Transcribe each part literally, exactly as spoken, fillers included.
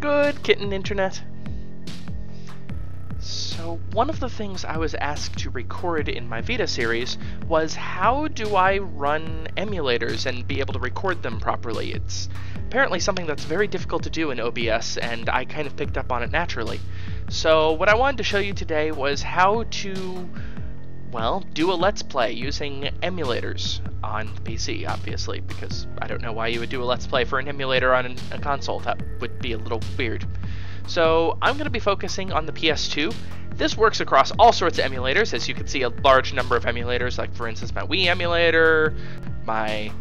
Good kitten internet. So one of the things I was asked to record in my VEDA series was how do I run emulators and be able to record them properly. It's apparently something that's very difficult to do in O B S, and I kind of picked up on it naturally. So what I wanted to show you today was how to, well, do a Let's Play using emulators on P C, obviously, because I don't know why you would do a Let's Play for an emulator on a console. That would be a little weird. So I'm going to be focusing on the P S two. This works across all sorts of emulators. As you can see, a large number of emulators, like for instance my Wii emulator, my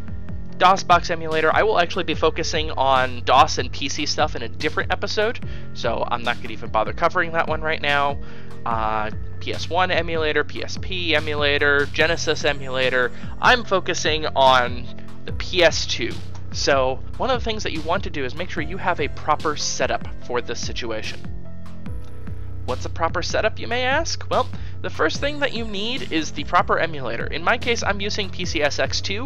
DOSBox emulator. I will actually be focusing on DOS and P C stuff in a different episode, so I'm not going to even bother covering that one right now. Uh, P S one emulator, P S P emulator, Genesis emulator. I'm focusing on the P S two. So one of the things that you want to do is make sure you have a proper setup for this situation. What's a proper setup, you may ask? Well, the first thing that you need is the proper emulator. In my case, I'm using P C S X two.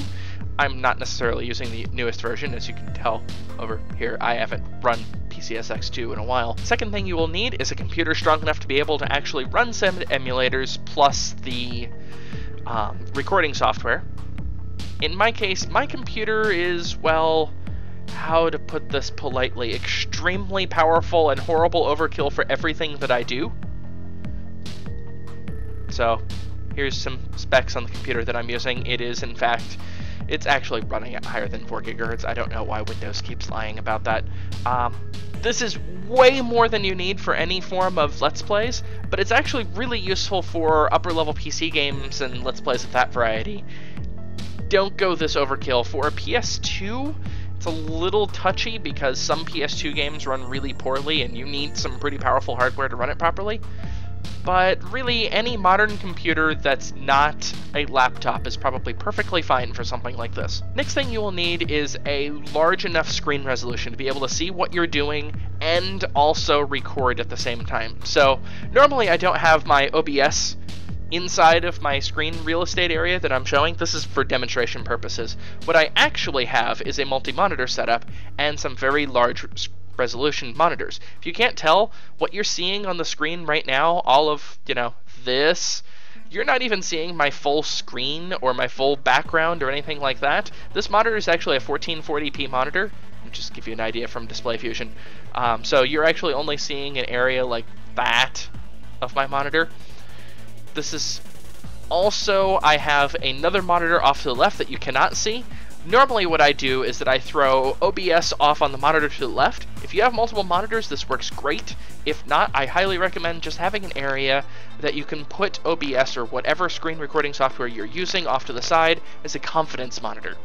I'm not necessarily using the newest version, as you can tell over here. I haven't run P C S X two in a while. Second thing you will need is a computer strong enough to be able to actually run some emulators, plus the um, recording software. In my case, my computer is, well, how to put this politely, extremely powerful and horrible overkill for everything that I do. So here's some specs on the computer that I'm using. It is, in fact, it's actually running at higher than four gigahertz. I don't know why Windows keeps lying about that. Um, this is way more than you need for any form of Let's Plays, but it's actually really useful for upper-level P C games and Let's Plays of that variety. Don't go this overkill. For a P S two, it's a little touchy because some P S two games run really poorly and you need some pretty powerful hardware to run it properly. But really, any modern computer that's not a laptop is probably perfectly fine for something like this. Next thing you will need is a large enough screen resolution to be able to see what you're doing and also record at the same time. So normally I don't have my O B S inside of my screen real estate area that I'm showing. This is for demonstration purposes. What I actually have is a multi-monitor setup and some very large resolution monitors. If you can't tell what you're seeing on the screen right now, all of, you know, this, you're not even seeing my full screen or my full background or anything like that. This monitor is actually a fourteen forty p monitor. I'll just give you an idea from DisplayFusion. Um, so you're actually only seeing an area like that of my monitor. This is also, I have another monitor off to the left that you cannot see. Normally what I do is that I throw O B S off on the monitor to the left. If you have multiple monitors, this works great. If not, I highly recommend just having an area that you can put O B S or whatever screen recording software you're using off to the side as a confidence monitor.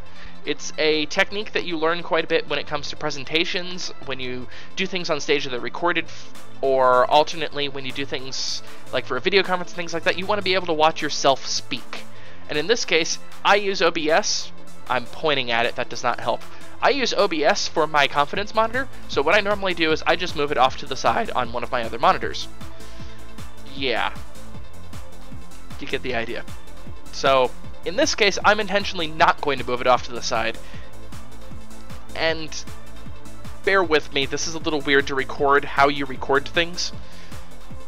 It's a technique that you learn quite a bit when it comes to presentations, when you do things on stage that are recorded, or alternately when you do things like for a video conference and things like that. You want to be able to watch yourself speak. And in this case, I use O B S. I'm pointing at it, that does not help. I use O B S for my confidence monitor, so what I normally do is I just move it off to the side on one of my other monitors. Yeah. You get the idea. So, in this case, I'm intentionally not going to move it off to the side. And bear with me, this is a little weird to record how you record things.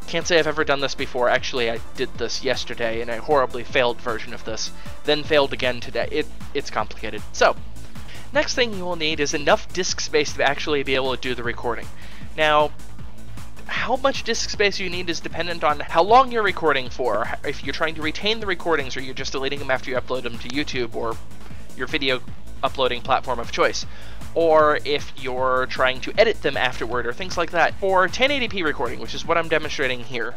Can't say I've ever done this before. Actually, I did this yesterday in a horribly failed version of this, then failed again today. It, it's complicated. So, next thing you will need is enough disk space to actually be able to do the recording. Now, how much disk space you need is dependent on how long you're recording for, if you're trying to retain the recordings or you're just deleting them after you upload them to YouTube or your video uploading platform of choice, or if you're trying to edit them afterward or things like that. For ten eighty p recording, which is what I'm demonstrating here,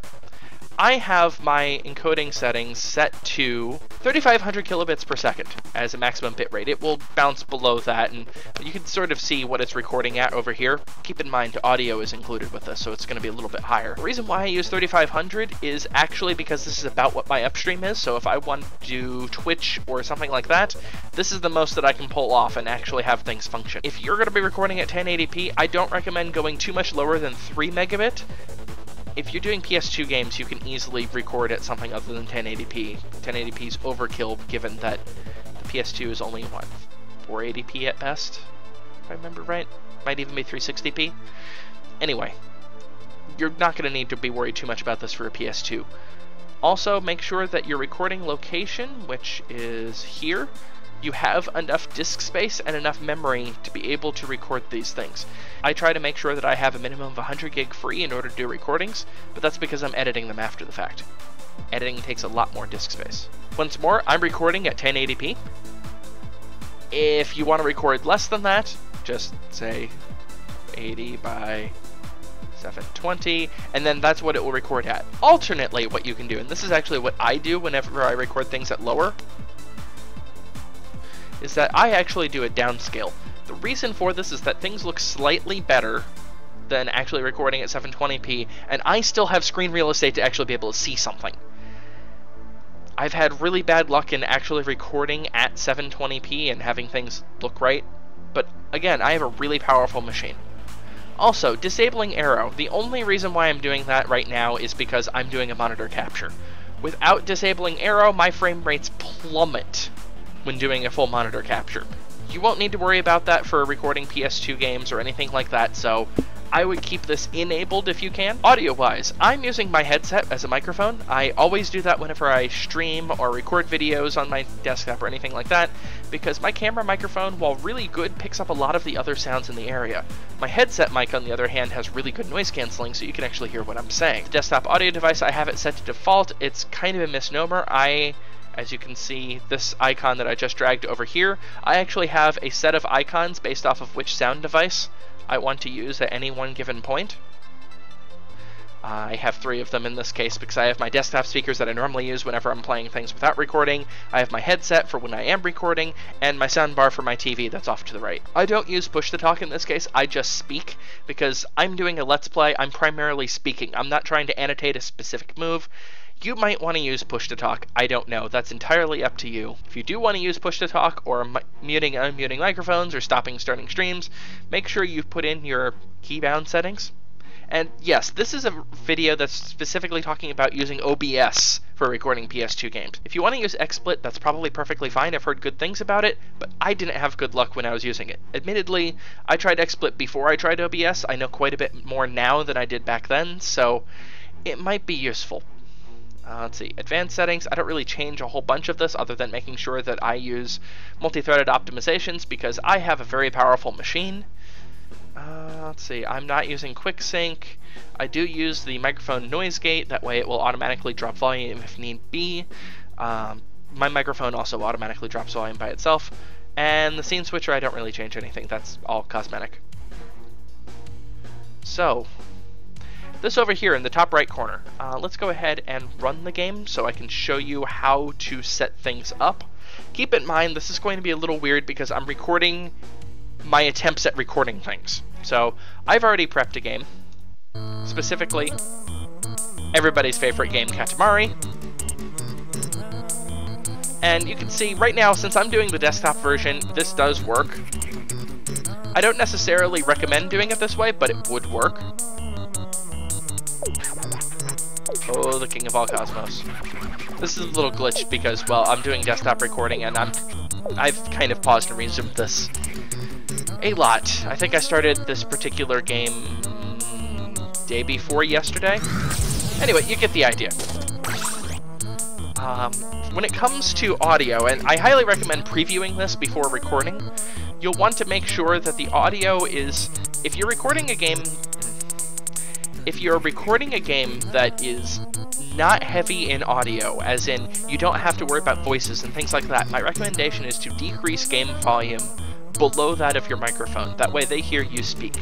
I have my encoding settings set to thirty-five hundred kilobits per second as a maximum bit rate. It will bounce below that, and you can sort of see what it's recording at over here. Keep in mind, audio is included with this, so it's going to be a little bit higher. The reason why I use thirty-five hundred is actually because this is about what my upstream is, so if I want to do Twitch or something like that, this is the most that I can pull off and actually have things function. If you're going to be recording at ten eighty p, I don't recommend going too much lower than three megabit. If you're doing P S two games, you can easily record at something other than ten eighty p. ten eighty p is overkill, given that the P S two is only, what, four eighty p at best? If I remember right? Might even be three sixty p. Anyway, you're not going to need to be worried too much about this for a P S two. Also, make sure that your recording location, which is here, you have enough disk space and enough memory to be able to record these things. I try to make sure that I have a minimum of one hundred gig free in order to do recordings, but that's because I'm editing them after the fact. Editing takes a lot more disk space. Once more, I'm recording at ten eighty p. If you want to record less than that, just say eighty by seven twenty, and then that's what it will record at. Alternately, what you can do, and this is actually what I do whenever I record things at lower, is that I actually do a downscale. The reason for this is that things look slightly better than actually recording at seven twenty p, and I still have screen real estate to actually be able to see something. I've had really bad luck in actually recording at seven twenty p and having things look right, but again, I have a really powerful machine. Also, disabling Aero. The only reason why I'm doing that right now is because I'm doing a monitor capture. Without disabling Aero, my frame rates plummet when doing a full monitor capture. You won't need to worry about that for recording P S two games or anything like that, so I would keep this enabled if you can. Audio-wise, I'm using my headset as a microphone. I always do that whenever I stream or record videos on my desktop or anything like that, because my camera microphone, while really good, picks up a lot of the other sounds in the area. My headset mic, on the other hand, has really good noise canceling, so you can actually hear what I'm saying. The desktop audio device, I have it set to default. It's kind of a misnomer. I... As you can see, this icon that I just dragged over here, I actually have a set of icons based off of which sound device I want to use at any one given point. I have three of them in this case because I have my desktop speakers that I normally use whenever I'm playing things without recording, I have my headset for when I am recording, and my soundbar for my T V that's off to the right. I don't use push-to-talk in this case, I just speak, because I'm doing a Let's Play, I'm primarily speaking, I'm not trying to annotate a specific move. You might want to use push-to-talk, I don't know, that's entirely up to you. If you do want to use push-to-talk or muting and unmuting microphones or stopping and starting streams, make sure you put in your keybound settings. And yes, this is a video that's specifically talking about using O B S for recording P S two games. If you want to use XSplit, that's probably perfectly fine, I've heard good things about it, but I didn't have good luck when I was using it. Admittedly, I tried XSplit before I tried O B S, I know quite a bit more now than I did back then, so it might be useful. Uh, let's see, advanced settings, I don't really change a whole bunch of this other than making sure that I use multi-threaded optimizations because I have a very powerful machine. Uh, let's see, I'm not using QuickSync. I do use the microphone noise gate, that way it will automatically drop volume if need be. Um, my microphone also automatically drops volume by itself. And the scene switcher, I don't really change anything, that's all cosmetic. So, this over here in the top right corner. Uh, let's go ahead and run the game so I can show you how to set things up. Keep in mind, this is going to be a little weird because I'm recording my attempts at recording things. So I've already prepped a game, specifically everybody's favorite game, Katamari. And you can see right now, since I'm doing the desktop version, this does work. I don't necessarily recommend doing it this way, but it would work. Oh, the king of all cosmos. This is a little glitch because, well, I'm doing desktop recording and I'm, I've kind of paused and resumed this a lot. I think I started this particular game day before yesterday. Anyway, you get the idea. Um, when it comes to audio, and I highly recommend previewing this before recording, you'll want to make sure that the audio is, if you're recording a game, If you're recording a game that is not heavy in audio, as in you don't have to worry about voices and things like that, my recommendation is to decrease game volume below that of your microphone. That way they hear you speak.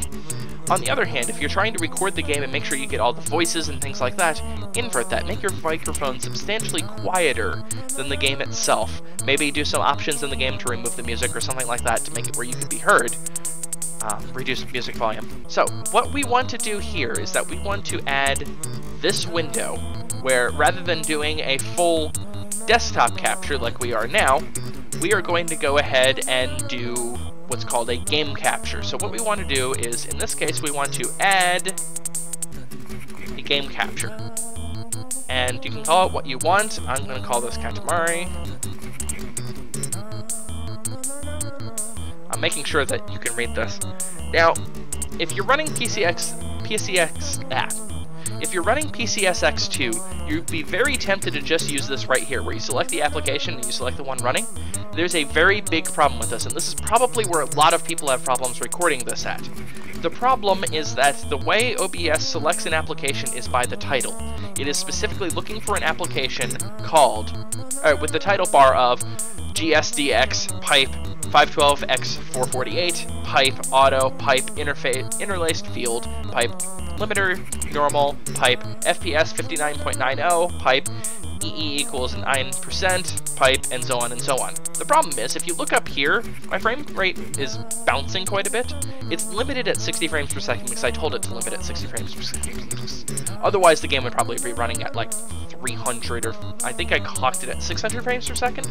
On the other hand, if you're trying to record the game and make sure you get all the voices and things like that, invert that. Make your microphone substantially quieter than the game itself. Maybe do some options in the game to remove the music or something like that to make it where you can be heard. Um, reduce music volume. So what we want to do here is that we want to add this window where rather than doing a full desktop capture like we are now, we are going to go ahead and do what's called a game capture. So what we want to do is, in this case, we want to add a game capture. And you can call it what you want. I'm going to call this Katamari. Making sure that you can read this. Now, if you're running P C X P C X app. If you're running P C S X two, you'd be very tempted to just use this right here, where you select the application and you select the one running. There's a very big problem with this, and this is probably where a lot of people have problems recording this at. The problem is that the way O B S selects an application is by the title. It is specifically looking for an application called, uh, with the title bar of G S D X pipe five twelve by four forty-eight, pipe auto, pipe interface, interlaced field, pipe limiter, normal, pipe F P S fifty-nine point nine zero, pipe E E equals nine percent, pipe, and so on and so on. The problem is, if you look up here, my frame rate is bouncing quite a bit. It's limited at sixty frames per second because I told it to limit at sixty frames per second. Otherwise, the game would probably be running at like three hundred, or I think I clocked it at six hundred frames per second.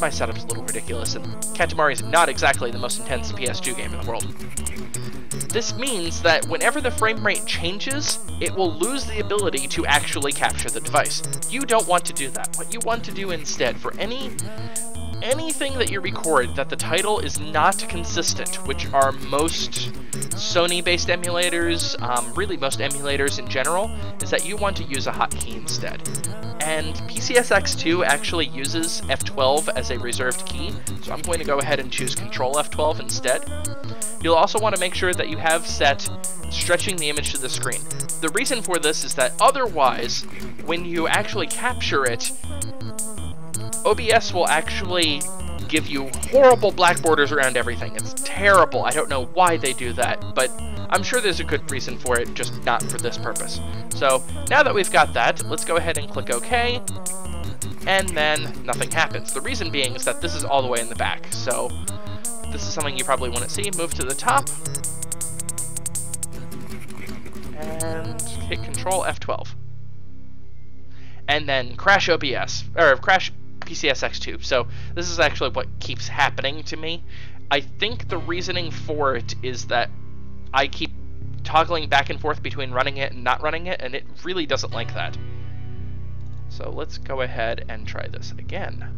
My setup's a little ridiculous, and Katamari is not exactly the most intense P S two game in the world. This means that whenever the frame rate changes, it will lose the ability to actually capture the device. You don't want to do that. What you want to do instead, for any anything that you record that the title is not consistent, which are most Sony-based emulators, um, really most emulators in general, is that you want to use a hotkey instead. And P C S X two actually uses F twelve as a reserved key, so I'm going to go ahead and choose Control F twelve instead. You'll also want to make sure that you have set stretching the image to the screen. The reason for this is that otherwise, when you actually capture it, O B S will actually give you horrible black borders around everything. It's terrible. I don't know why they do that, but I'm sure there's a good reason for it, just not for this purpose. So now that we've got that, let's go ahead and click OK, and then nothing happens. The reason being is that this is all the way in the back, so this is something you probably want to see. Move to the top, and hit Control F twelve. And then crash O B S, or crash P C S X two. So this is actually what keeps happening to me. I think the reasoning for it is that I keep toggling back and forth between running it and not running it, and it really doesn't like that. So let's go ahead and try this again.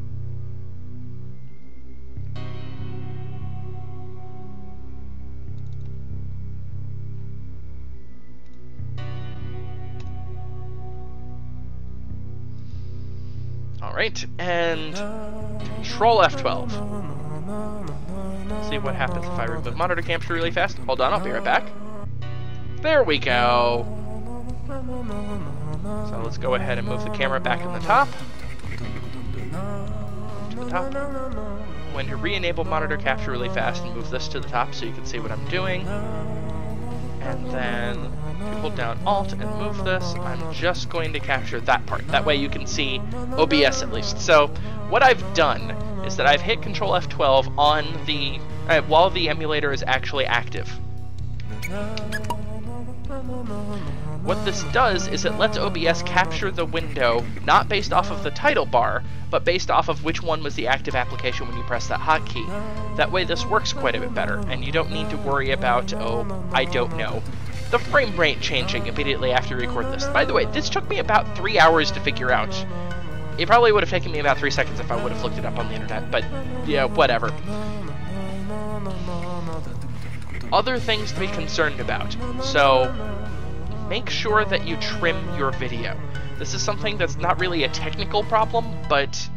Alright, and Control F twelve. See what happens if I remove monitor capture really fast. Hold on, I'll be right back. There we go. So let's go ahead and move the camera back in the top. To the top. I'm going to re-enable monitor capture really fast and move this to the top so you can see what I'm doing. And then if you hold down Alt and move this, I'm just going to capture that part. That way you can see O B S at least. So what I've done is that I've hit Control F twelve on the uh, while the emulator is actually active. What this does is it lets O B S capture the window not based off of the title bar, but based off of which one was the active application when you press that hotkey. That way this works quite a bit better, and you don't need to worry about, oh, I don't know, the frame rate changing immediately after you record this. By the way, this took me about three hours to figure out. It probably would have taken me about three seconds if I would have looked it up on the internet, but, yeah, whatever. Other things to be concerned about. So make sure that you trim your video. This is something that's not really a technical problem, but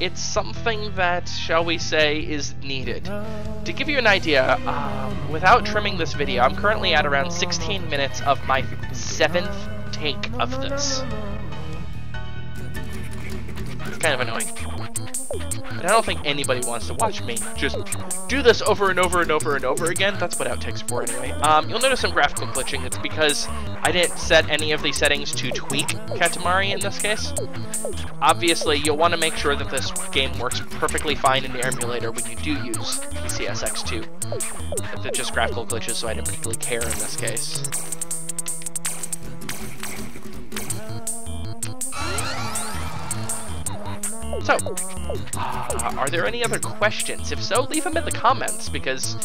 it's something that, shall we say, is needed. To give you an idea, um, without trimming this video, I'm currently at around sixteen minutes of my seventh take of this. It's kind of annoying. And I don't think anybody wants to watch me just do this over and over and over and over again. That's what outtakes are for anyway. Um, you'll notice some graphical glitching. It's because I didn't set any of these settings to tweak Katamari in this case. Obviously, you'll want to make sure that this game works perfectly fine in the emulator when you do use P C S X two. They're just graphical glitches, so I didn't particularly care in this case. So, uh, are there any other questions? If so, leave them in the comments, because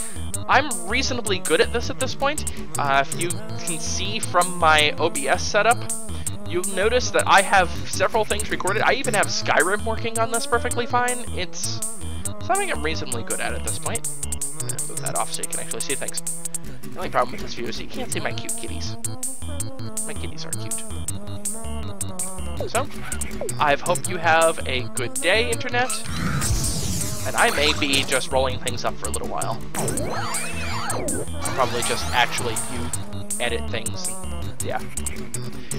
I'm reasonably good at this at this point. Uh, if you can see from my O B S setup, you'll notice that I have several things recorded. I even have Skyrim working on this perfectly fine. It's something I'm reasonably good at at this point. I'm gonna move that off so you can actually see things. The only problem with this video is you can't say my cute kitties. My kitties are cute. So, I hope you have a good day, Internet. And I may be just rolling things up for a little while. I'll probably just actually you edit things. Yeah.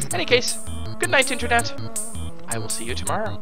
In any case, good night, Internet. I will see you tomorrow.